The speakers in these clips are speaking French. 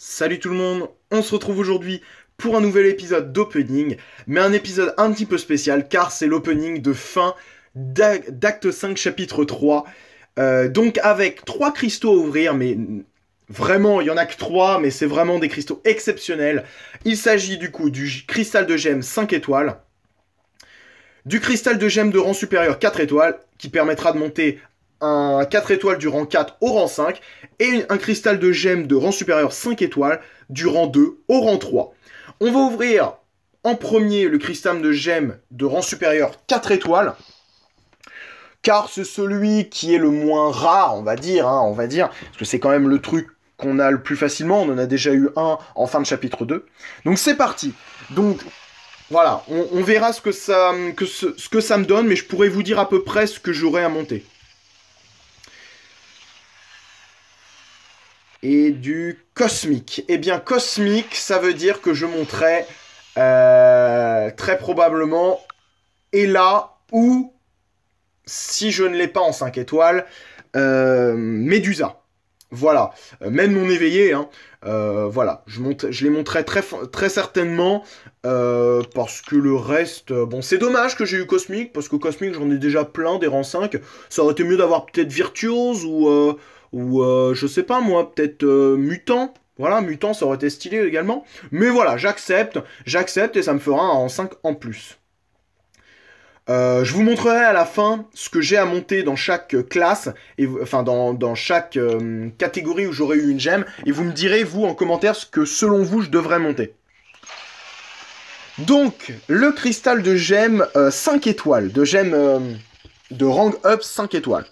Salut tout le monde, on se retrouve aujourd'hui pour un nouvel épisode d'opening, mais un épisode un petit peu spécial car c'est l'opening de fin d'acte 5 chapitre 3, donc avec 3 cristaux à ouvrir, mais vraiment il n'y en a que 3, mais c'est vraiment des cristaux exceptionnels. Il s'agit du coup du cristal de gemme 5 étoiles, du cristal de gemme de rang supérieur 4 étoiles, qui permettra de monter un 4 étoiles du rang 4 au rang 5, et un cristal de gemme de rang supérieur 5 étoiles du rang 2 au rang 3. On va ouvrir en premier le cristal de gemme de rang supérieur 4 étoiles, car c'est celui qui est le moins rare, on va dire, parce que c'est quand même le truc qu'on a le plus facilement, on en a déjà eu un en fin de chapitre 2. Donc c'est parti. Donc voilà, on verra ce que ça me donne, mais je pourrais vous dire à peu près ce que j'aurai à monter. Et du cosmique. Eh bien, cosmique, ça veut dire que je monterai très probablement Héla, ou, si je ne l'ai pas en 5 étoiles, Médusa. Voilà. Même non éveillé, hein. Voilà. Je les monterai très certainement, parce que le reste... Bon, c'est dommage que j'ai eu cosmique, parce que cosmique, j'en ai déjà plein des rangs 5. Ça aurait été mieux d'avoir peut-être Virtuose, ou je sais pas moi, peut-être Mutant, voilà, Mutant ça aurait été stylé également, mais voilà, j'accepte et ça me fera un rang 5 en plus. Je vous montrerai à la fin ce que j'ai à monter dans chaque classe, et, enfin dans chaque catégorie où j'aurai eu une gemme, et vous me direz, vous, en commentaire, ce que selon vous je devrais monter. Donc, le cristal de gemme 5 étoiles, de gemme de rang up 5 étoiles.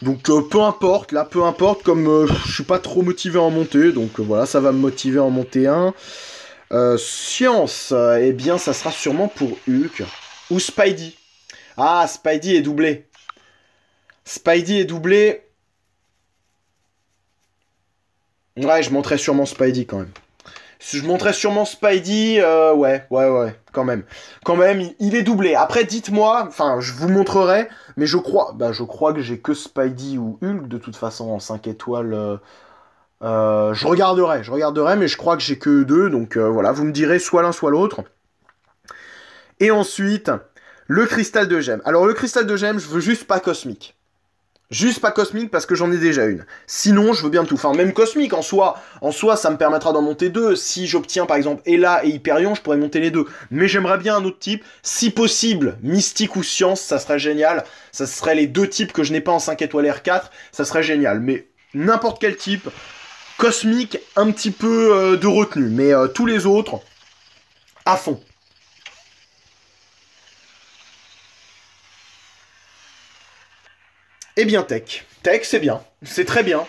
Donc peu importe, là, peu importe, comme je suis pas trop motivé à en monter, donc voilà, ça va me motiver à en monter un. Science, eh bien ça sera sûrement pour Hulk, ou Spidey. Ah, Spidey est doublé. Spidey est doublé. Ouais, je monterai sûrement Spidey quand même. Je monterai sûrement Spidey, ouais, quand même. Quand même, il est doublé. Après, dites-moi, enfin, je vous montrerai, mais je crois que j'ai que Spidey ou Hulk, de toute façon, en 5 étoiles. Je regarderai, mais je crois que j'ai que eux deux, donc voilà, vous me direz soit l'un, soit l'autre. Et ensuite, le cristal de gemme. Alors, le cristal de gemme, je veux juste pas cosmique. Juste pas cosmique parce que j'en ai déjà une. Sinon, je veux bien tout. Enfin, même cosmique, en soi ça me permettra d'en monter deux. Si j'obtiens, par exemple, Héla et Hyperion, je pourrais monter les deux. Mais j'aimerais bien un autre type. Si possible, mystique ou science, ça serait génial. Ça serait les deux types que je n'ai pas en 5 étoiles R4. Ça serait génial. Mais n'importe quel type. Cosmique, un petit peu de retenue. Mais tous les autres, à fond. Eh bien, Tech, c'est bien. C'est très bien.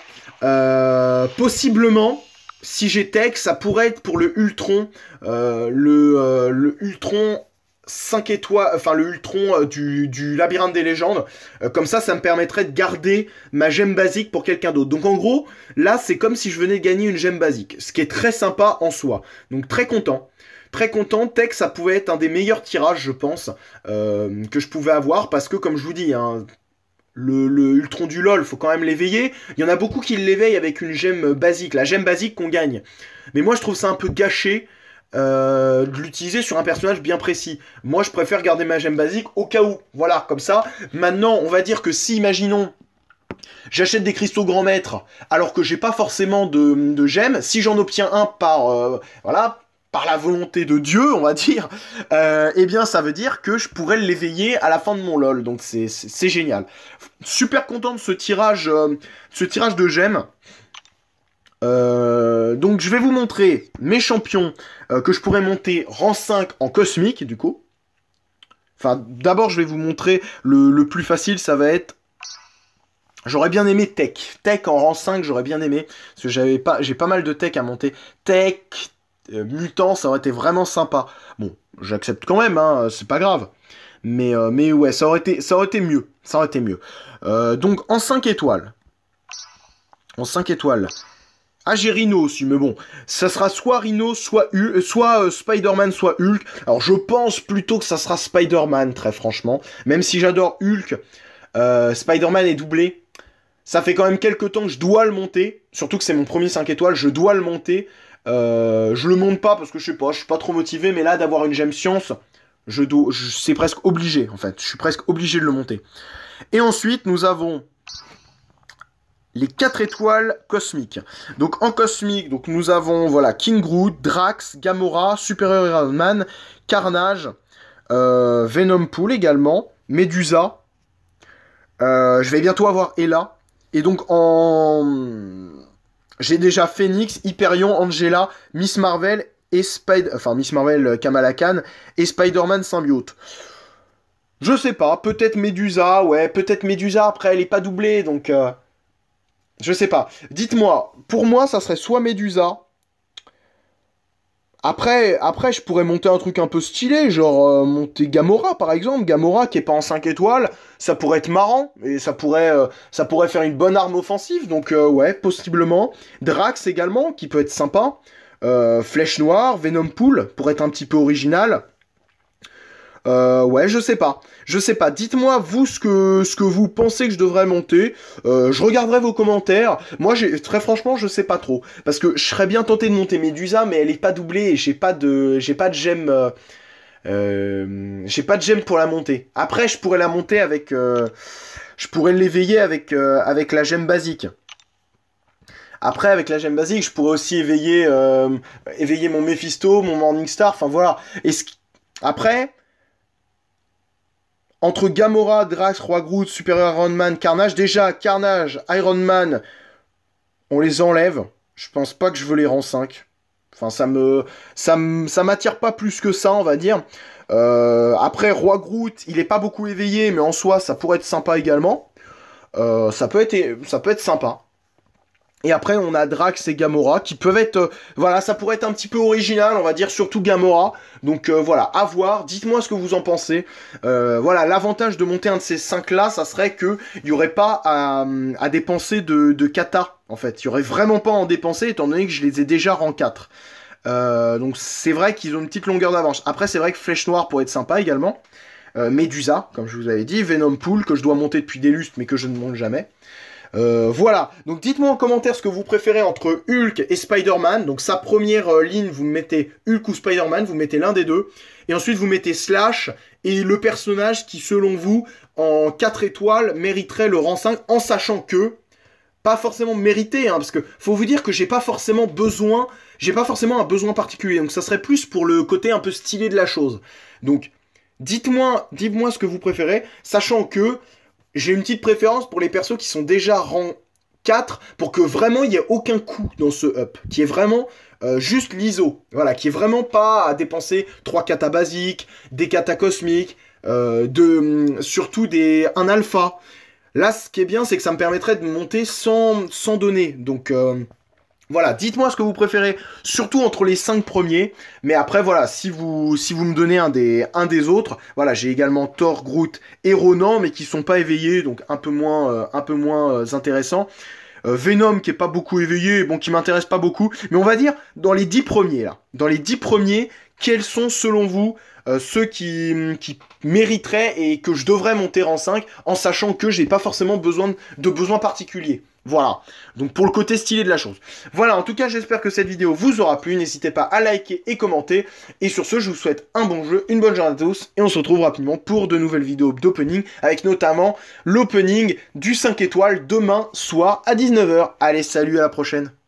Possiblement, si j'ai Tech, ça pourrait être pour le Ultron. Le Ultron 5 étoiles... Enfin, le Ultron du labyrinthe des légendes. Comme ça, ça me permettrait de garder ma gemme basique pour quelqu'un d'autre. Donc, en gros, là, c'est comme si je venais de gagner une gemme basique. Ce qui est très sympa en soi. Donc, très content. Très content, Tech, ça pouvait être un des meilleurs tirages, je pense, que je pouvais avoir. Parce que, comme je vous dis... Hein, le Ultron du LOL, faut quand même l'éveiller. Il y en a beaucoup qui l'éveillent avec une gemme basique, la gemme basique qu'on gagne. Mais moi, je trouve ça un peu gâché de l'utiliser sur un personnage bien précis. Moi, je préfère garder ma gemme basique au cas où. Voilà, comme ça. Maintenant, on va dire que si, imaginons, j'achète des cristaux grand maître, alors que j'ai pas forcément de gemme, si j'en obtiens un par... voilà... par la volonté de Dieu, on va dire, eh bien, ça veut dire que je pourrais l'éveiller à la fin de mon LOL. Donc, c'est génial. Super content de ce tirage de gemmes. Donc, je vais vous montrer mes champions que je pourrais monter rang 5 en cosmique, du coup. Enfin, d'abord, je vais vous montrer le plus facile, ça va être... J'aurais bien aimé Tech en rang 5, j'aurais bien aimé, parce que j'ai pas mal de Tech à monter. Mutant, ça aurait été vraiment sympa. Bon, j'accepte quand même, hein, c'est pas grave. Mais ouais, ça aurait été mieux. Ça aurait été mieux. Donc, en 5 étoiles. En 5 étoiles. Ah, j'ai Rhino aussi, mais bon. Ça sera soit Rhino, soit Spider-Man, soit Hulk. Alors, je pense plutôt que ça sera Spider-Man, très franchement. Même si j'adore Hulk, Spider-Man est doublé. Ça fait quand même quelques temps que je dois le monter, surtout que c'est mon premier 5 étoiles, je dois le monter. Je le monte pas parce que je suis pas trop motivé, mais là d'avoir une gemme science, c'est presque obligé en fait, je suis presque obligé de le monter. Et ensuite nous avons les 4 étoiles cosmiques. Donc en cosmique, donc, nous avons voilà, King Groot, Drax, Gamora, Superior Iron Man, Carnage, Venom Pool également, Médusa. Je vais bientôt avoir Héla. Et donc j'ai déjà Phoenix, Hyperion, Angela, Miss Marvel et Kamala Khan et Spider-Man symbiote. Je sais pas, peut-être Médusa, ouais, peut-être Médusa, après elle est pas doublée, donc je sais pas. Dites-moi, pour moi ça serait soit Médusa. Après, je pourrais monter un truc un peu stylé, genre monter Gamora, par exemple. Gamora, qui est pas en 5 étoiles, ça pourrait être marrant, et ça pourrait faire une bonne arme offensive, donc ouais, possiblement. Drax également, qui peut être sympa. Flèche Noire, Venom Pool, pour être un petit peu original. Ouais, je sais pas, dites-moi vous ce que vous pensez que je devrais monter, je regarderai vos commentaires. Moi très franchement je sais pas trop, parce que je serais bien tenté de monter Médusa, mais elle est pas doublée et j'ai pas de gemme, j'ai pas de gemme pour la monter. Après je pourrais la monter avec, je pourrais l'éveiller avec la gemme basique. Après, avec la gemme basique, je pourrais aussi éveiller mon Mephisto, mon Morningstar, enfin voilà. Après, entre Gamora, Drax, Roi Groot, Superior Iron Man, Carnage, déjà Carnage, Iron Man, on les enlève. Je pense pas que je veux les rangs 5. Enfin, ça m'attire pas plus que ça, on va dire. Après, Roi Groot, il est pas beaucoup éveillé, mais en soi, ça pourrait être sympa également. Ça peut être sympa. Et après, on a Drax et Gamora qui peuvent être... voilà, ça pourrait être un petit peu original, on va dire, surtout Gamora. Donc voilà, à voir. Dites-moi ce que vous en pensez. Voilà, l'avantage de monter un de ces 5-là, ça serait qu'il n'y aurait pas à dépenser de kata, en fait. Il n'y aurait vraiment pas à en dépenser, étant donné que je les ai déjà rang 4. Donc c'est vrai qu'ils ont une petite longueur d'avance. Après, c'est vrai que Flèche Noire pourrait être sympa également. Médusa, comme je vous avais dit. Venom Pool, que je dois monter depuis des lustres, mais que je ne monte jamais. Voilà, donc dites-moi en commentaire ce que vous préférez entre Hulk et Spider-Man. Donc sa première ligne, vous mettez Hulk ou Spider-Man, vous mettez l'un des deux. Et ensuite vous mettez Slash et le personnage qui selon vous, en 4 étoiles, mériterait le rang 5. En sachant que, pas forcément mérité, hein, parce que faut vous dire que j'ai pas forcément un besoin particulier. Donc ça serait plus pour le côté un peu stylé de la chose. Donc dites-moi ce que vous préférez, sachant que... j'ai une petite préférence pour les persos qui sont déjà rang 4, pour que vraiment il n'y ait aucun coût dans ce up, qui est vraiment juste l'ISO, voilà, qui est vraiment pas à dépenser 3 katas basiques, des katas cosmiques, surtout un alpha. Là, ce qui est bien, c'est que ça me permettrait de monter sans donner, donc... voilà, dites-moi ce que vous préférez, surtout entre les 5 premiers. Mais après, voilà, si vous me donnez un des autres, voilà, j'ai également Thor, Groot et Ronan, mais qui sont pas éveillés, donc un peu moins intéressants. Venom, qui est pas beaucoup éveillé, bon, qui m'intéresse pas beaucoup. Mais on va dire, dans les 10 premiers, là, dans les 10 premiers, quels sont, selon vous, ceux qui mériteraient et que je devrais monter en 5, en sachant que j'ai pas forcément besoin particulier. Voilà, donc pour le côté stylé de la chose. Voilà, en tout cas, j'espère que cette vidéo vous aura plu. N'hésitez pas à liker et commenter. Et sur ce, je vous souhaite un bon jeu, une bonne journée à tous. Et on se retrouve rapidement pour de nouvelles vidéos d'opening, avec notamment l'opening du 5 étoiles demain soir à 19 h. Allez, salut, à la prochaine.